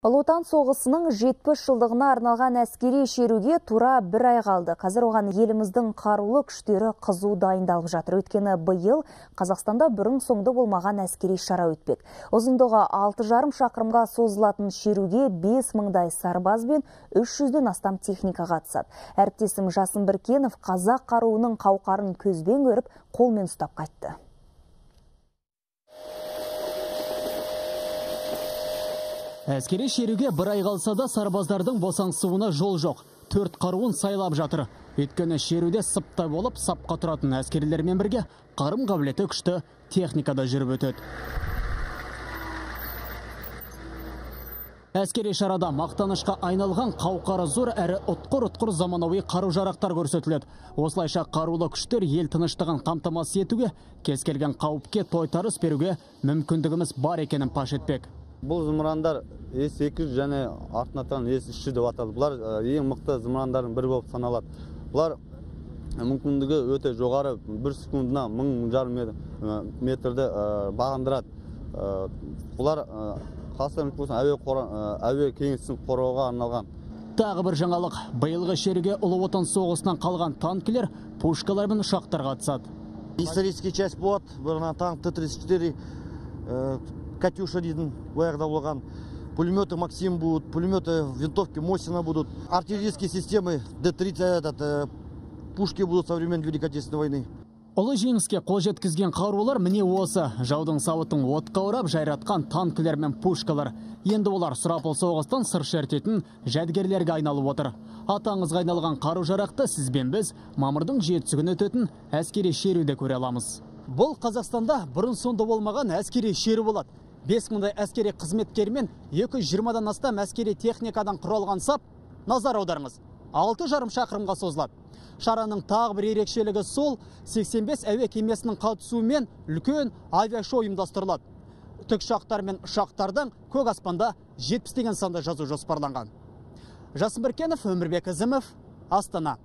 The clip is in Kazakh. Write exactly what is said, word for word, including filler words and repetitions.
Ұлы Отан соғысының жетпіс жылдығына арналған әскери шеруге тура бір ай қалды. Қазір оған еліміздің қарулы күштері қызу дайындалып жатыр. Өйткені биыл Қазақстанда бұрын соңды болмаған әскери шара өтпек. Ұзындығы алты жарым шақырымға созылатын шеруге бес мыңдай сарбаз бен үш жүзден астам техника қатысады. Әріптесім Жасын Біркенов қазақ қаруының қауқарын көзбен көріп, қолмен ұстап қайтты. Әскери шеруге бір ай қалса да сарбаздардың босаңсуына жол жоқ. Төрт қаруын сайлап жатыр. Өйткені шеруде сыптай болып сапқа тұратын әскерлермен бірге қарым қабілеті күшті техникада жүріп өтеді. Әскери шарада мақтанышқа айналған қауқары зор әрі ұтқыр-ұтқыр заманауи қару-жарақтар көрсетіледі. Осылайша қарулы күштер ел тыныштығын қамтамасыз етуге, кез келген қауіпке тойтарыс беруге мүмкіндігіміз бар екенін паш етпек. Бұл зымырандар эс екі жүз және артынатан эс үш жүз деп аталды. Бұлар ең мықты зымырандардың бірі болып саналады. Бұлар мүмкіндігі өте жоғары, бір секундына мың жарым метрді бағындырады. Бұлар Қазақстан Республикасының әуе кеңістігін қорғауға арналған. Тағы бір жаңалық. Биылғы шеруге Ұлы Отан соғысынан қалған танкілер, пушкалар мен ұшақтар қатысады. Исторический часть болады. Бірінің танк Т тридцать четыре Катюша дейтін баяғыда болған, пулеметы Максим будут, пулеметы винтовки Мосина будут, артиллерийские системы Д тридцать, пушки будут современные Великой Отечественной войны. Ұлы жеңіске қол жеткізген қарулар міне осы. Жаудың сауытын отқа орап жайратқан танкілер мен пушкалар. Енді олар сұрапыл соғыстан сыр шертетін жәдігерлерге айналып отыр. Атаңызға айналған қару жарақты сізбен біз мамырдың жетісі күні өтетін әскери шеруде көре аламыз. Бұл Қазақстанда бұрын соңды болмаған әскери шеру болады. бес мыңдай әскери қызметкермен екі жүз жиырмадан астам әскери техникадан құралған сап, назар аударыңыз, алты жарым шақырымға созылады. Шараның тағы бір ерекшелігі сол, сексен бес әуе кемесінің қатысуымен үлкен авиашоу ұйымдастырылады. Тікұшақтар мен ұшақтардың көк аспанда жетпіс деген санда жазу жоспарланған. Жасын Біркенов, Өмірбек Ізімов, Астана.